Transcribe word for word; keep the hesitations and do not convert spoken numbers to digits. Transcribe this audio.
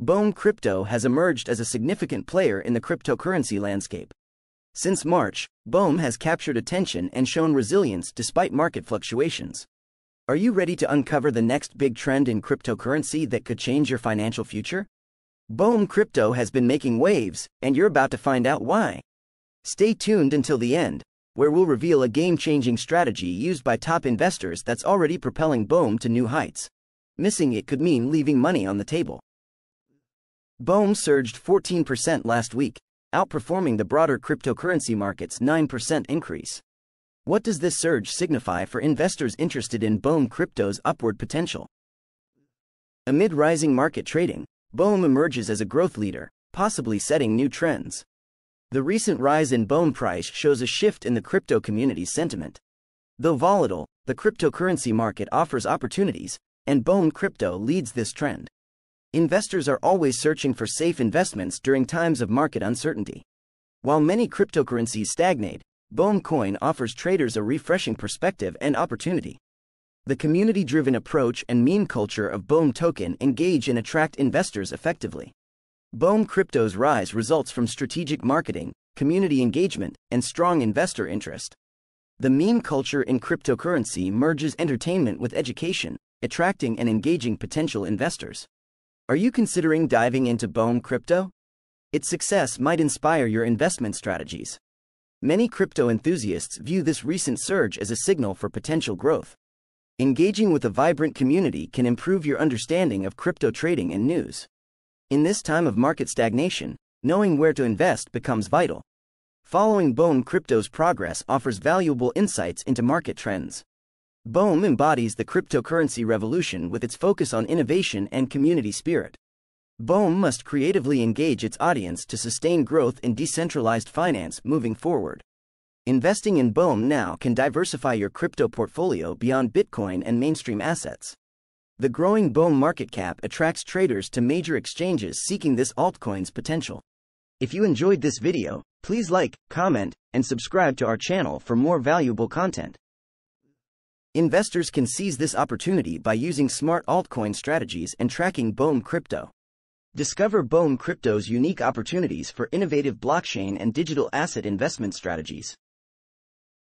Bone Crypto has emerged as a significant player in the cryptocurrency landscape. Since March, Bone has captured attention and shown resilience despite market fluctuations. Are you ready to uncover the next big trend in cryptocurrency that could change your financial future? Bone Crypto has been making waves, and you're about to find out why. Stay tuned until the end, where we'll reveal a game-changing strategy used by top investors that's already propelling Bone to new heights. Missing it could mean leaving money on the table. Bone surged fourteen percent last week, outperforming the broader cryptocurrency market's nine percent increase. What does this surge signify for investors interested in Bone Crypto's upward potential? Amid rising market trading, Bone emerges as a growth leader, possibly setting new trends. The recent rise in Bone price shows a shift in the crypto community's sentiment. Though volatile, the cryptocurrency market offers opportunities, and Bone Crypto leads this trend. Investors are always searching for safe investments during times of market uncertainty. While many cryptocurrencies stagnate, Bone Coin offers traders a refreshing perspective and opportunity. The community-driven approach and meme culture of Bone Token engage and attract investors effectively. Bone Crypto's rise results from strategic marketing, community engagement, and strong investor interest. The meme culture in cryptocurrency merges entertainment with education, attracting and engaging potential investors. Are you considering diving into Bone Crypto? Its success might inspire your investment strategies. Many crypto enthusiasts view this recent surge as a signal for potential growth. Engaging with a vibrant community can improve your understanding of crypto trading and news. In this time of market stagnation, knowing where to invest becomes vital. Following Bone Crypto's progress offers valuable insights into market trends. Bone embodies the cryptocurrency revolution with its focus on innovation and community spirit. Bone must creatively engage its audience to sustain growth in decentralized finance moving forward. Investing in Bone now can diversify your crypto portfolio beyond Bitcoin and mainstream assets. The growing Bone market cap attracts traders to major exchanges seeking this altcoin's potential. If you enjoyed this video, please like, comment, and subscribe to our channel for more valuable content. Investors can seize this opportunity by using smart altcoin strategies and tracking Bone Crypto. Discover Bone Crypto's unique opportunities for innovative blockchain and digital asset investment strategies.